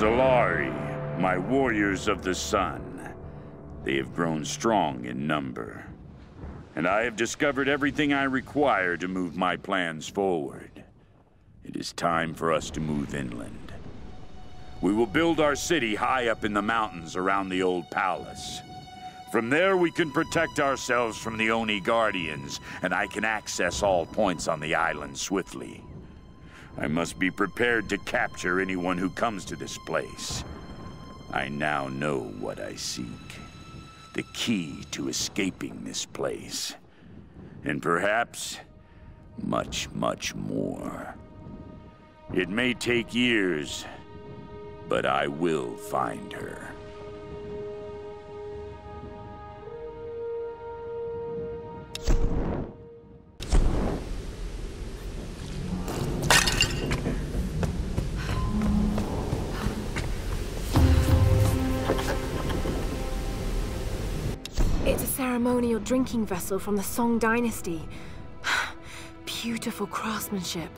Solari, my warriors of the sun. They have grown strong in number, and I have discovered everything I require to move my plans forward. It is time for us to move inland. We will build our city high up in the mountains around the old palace. From there, we can protect ourselves from the Oni Guardians, and I can access all points on the island swiftly. I must be prepared to capture anyone who comes to this place. I now know what I seek. The key to escaping this place. And perhaps, much, much more. It may take years, but I will find her. It's a ceremonial drinking vessel from the Song Dynasty. Beautiful craftsmanship.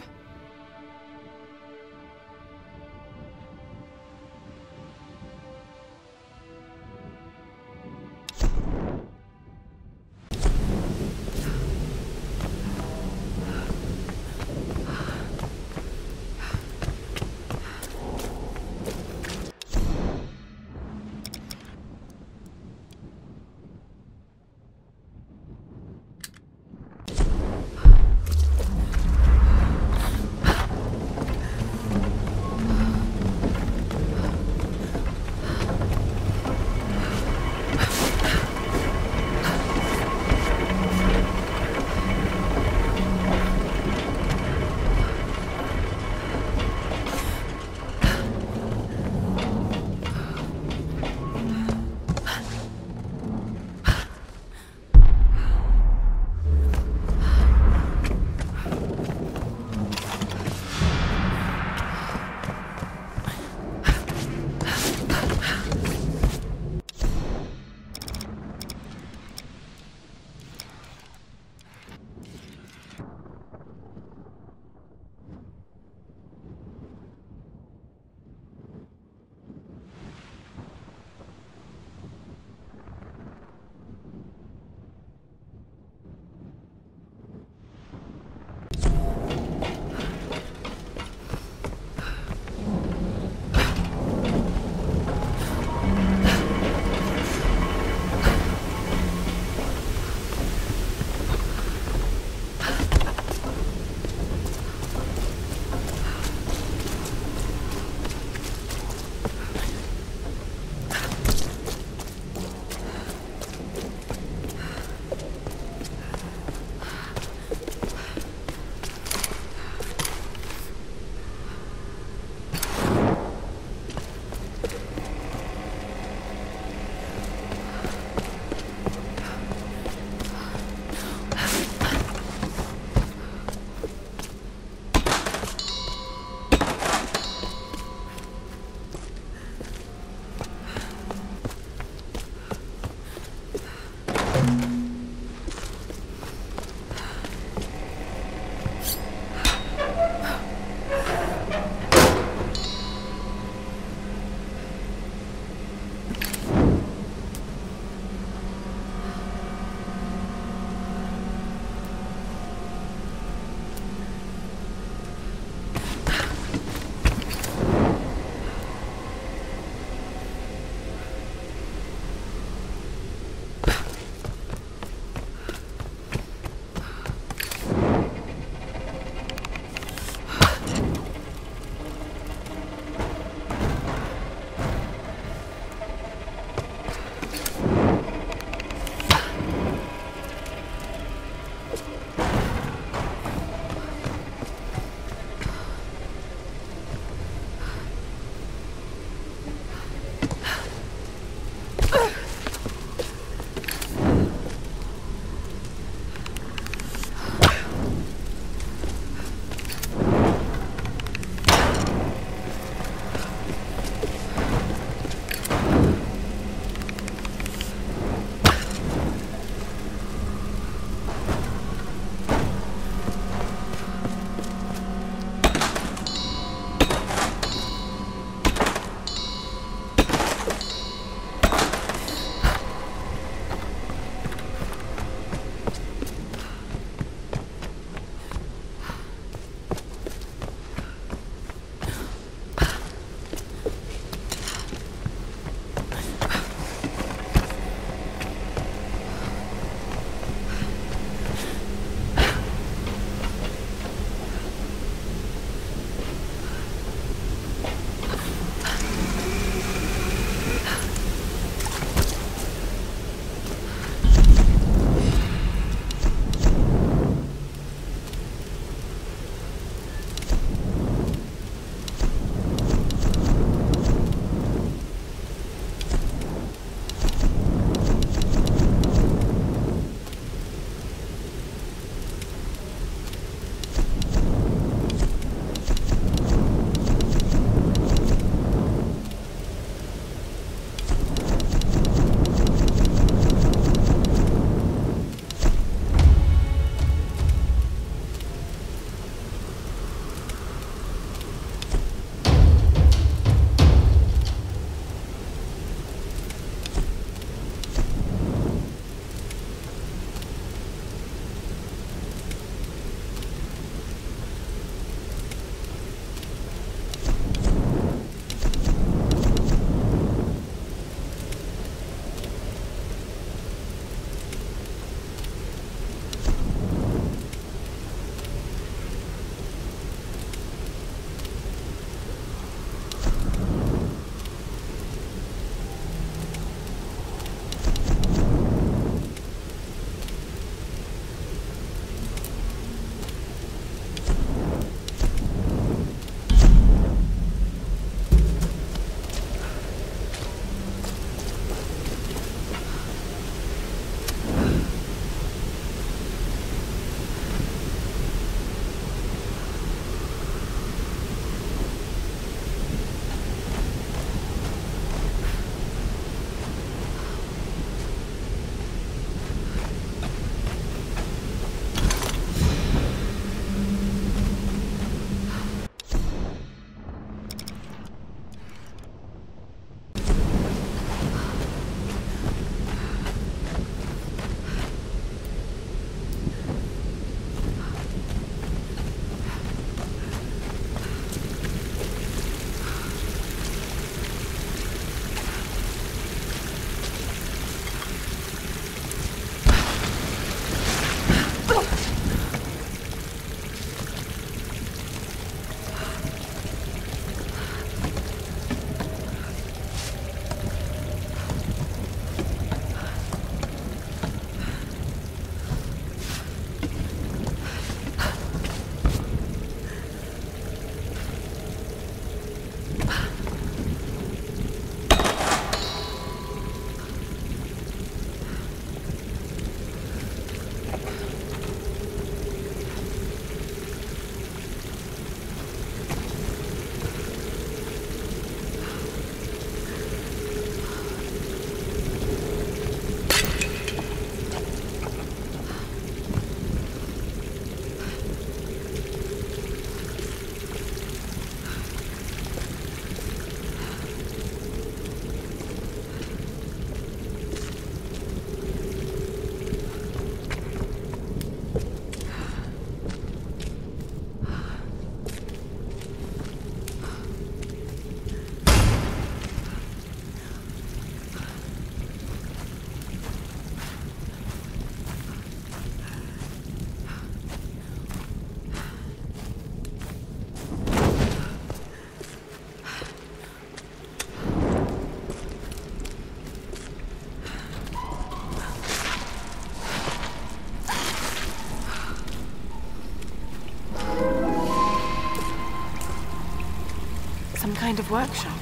kind of workshop.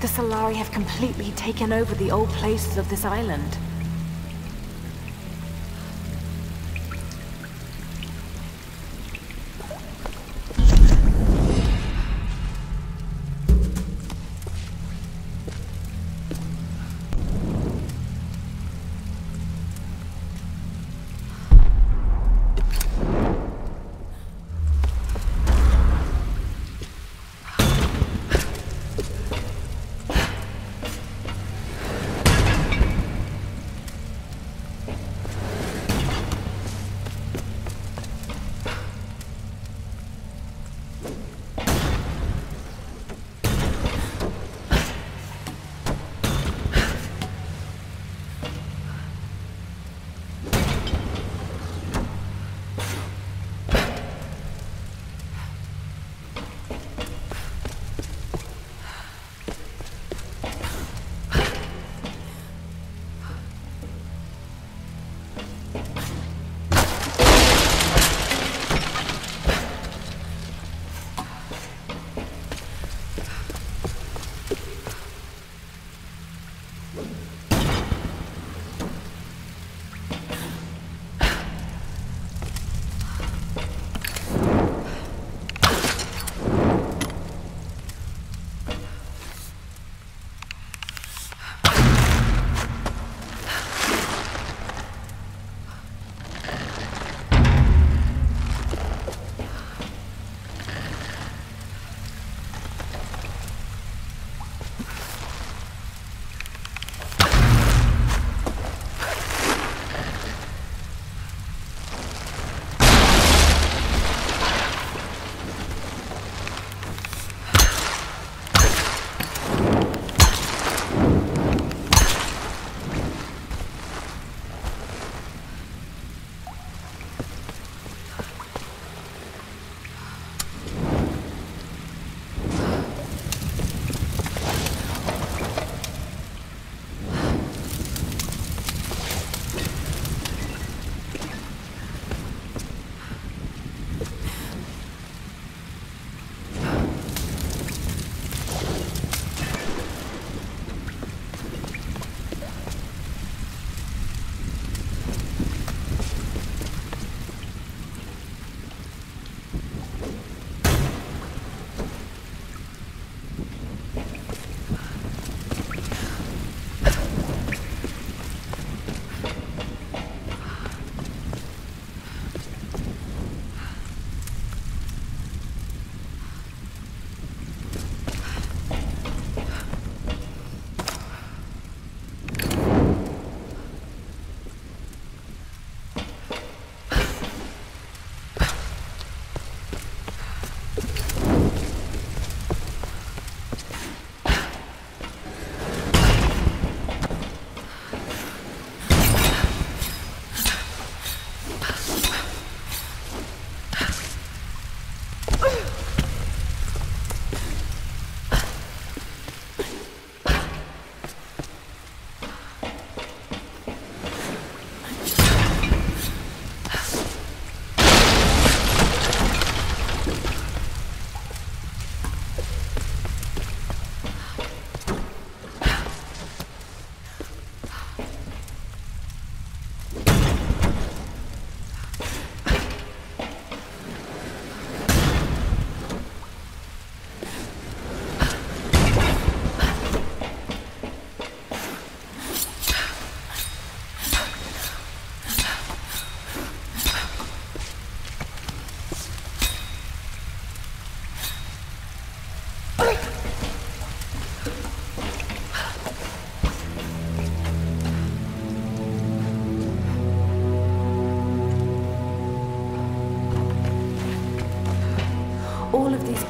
The Solari have completely taken over the old places of this island.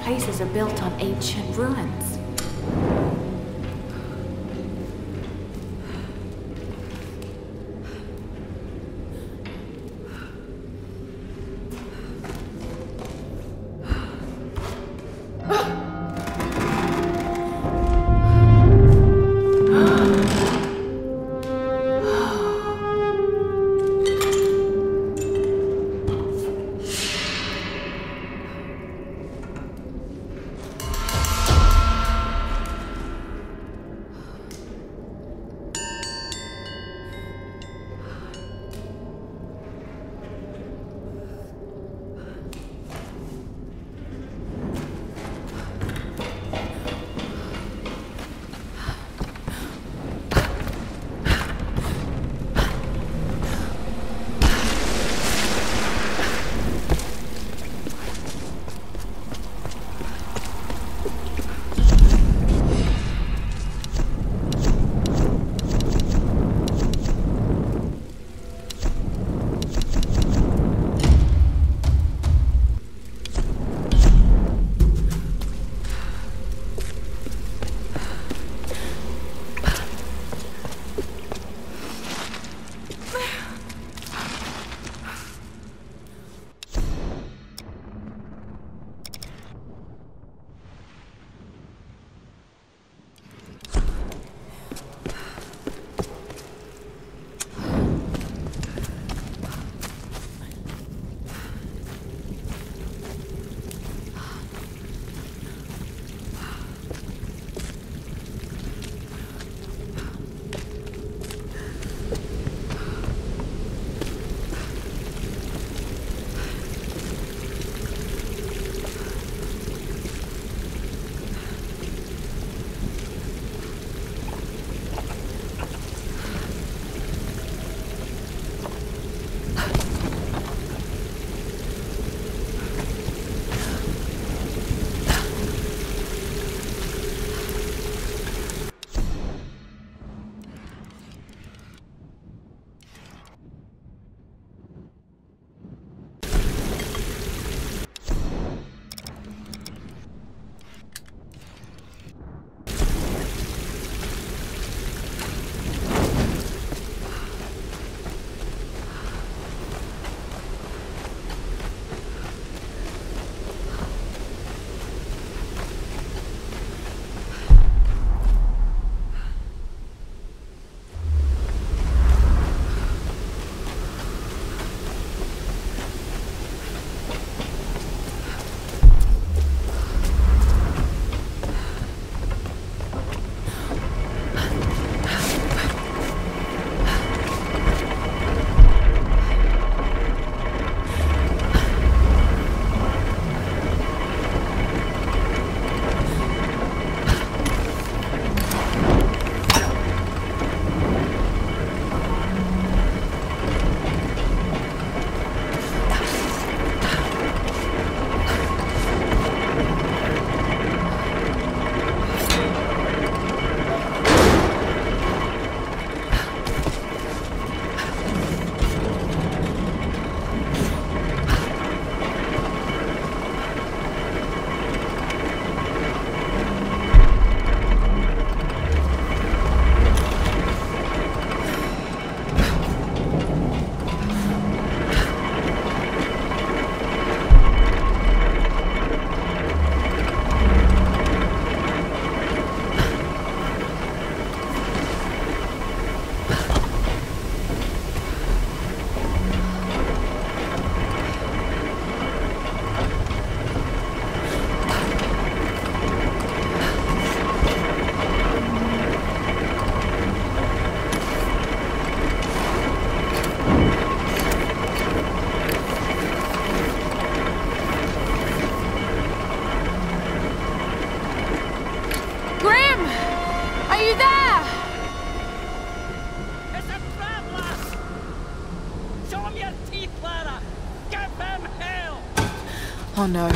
Places are built on ancient ruins. Oh no.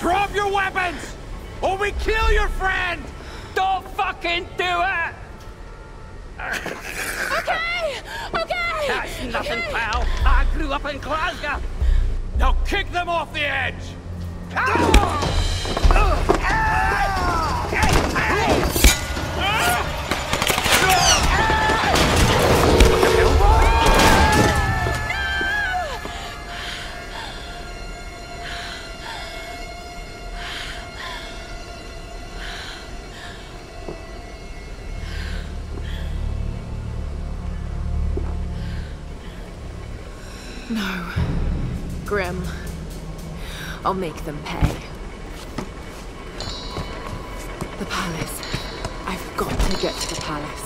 Drop your weapons, or we kill your friend! Don't fucking do it! Okay! Okay! That's nothing, pal. I grew up in Glasgow. Now kick them off the edge! No. Grim. I'll make them pay. The palace. I've got to get to the palace.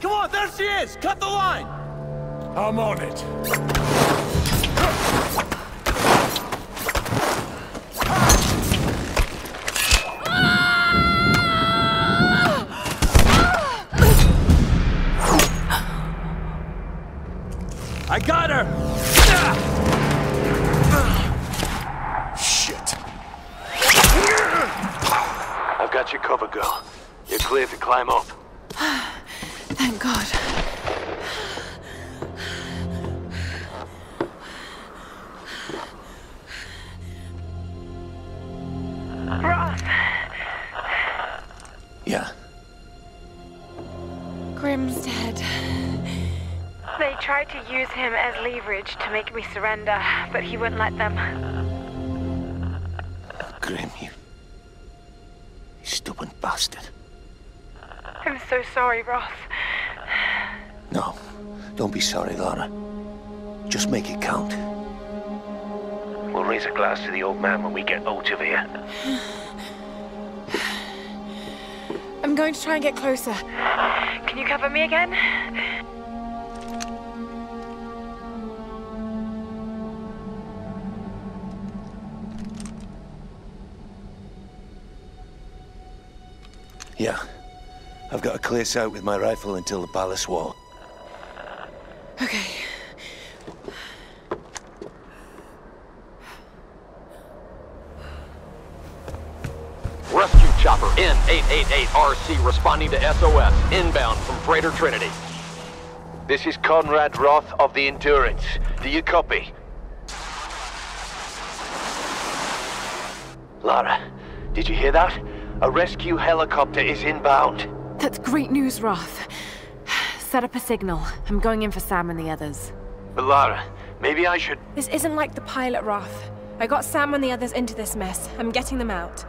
Come on, there she is! Cut the line! I'm on it. I got her! Shit. I've got your cover, girl. You're clear to climb up. Thank God. Roth. Yeah? Grim's dead. They tried to use him as leverage to make me surrender, but he wouldn't let them. Grim, you stupid bastard. I'm so sorry, Roth. No, don't be sorry, Laura. Just make it count. We'll raise a glass to the old man when we get out of here. I'm going to try and get closer. Can you cover me again? Yeah. I've got a clear sight with my rifle until the palace wall. Okay. Rescue chopper N888RC responding to SOS, inbound from freighter Trinity. This is Conrad Roth of the Endurance. Do you copy? Lara, did you hear that? A rescue helicopter is inbound. That's great news, Roth. Set up a signal. I'm going in for Sam and the others. But Lara, maybe I should... This isn't like the pilot, Roth. I got Sam and the others into this mess. I'm getting them out.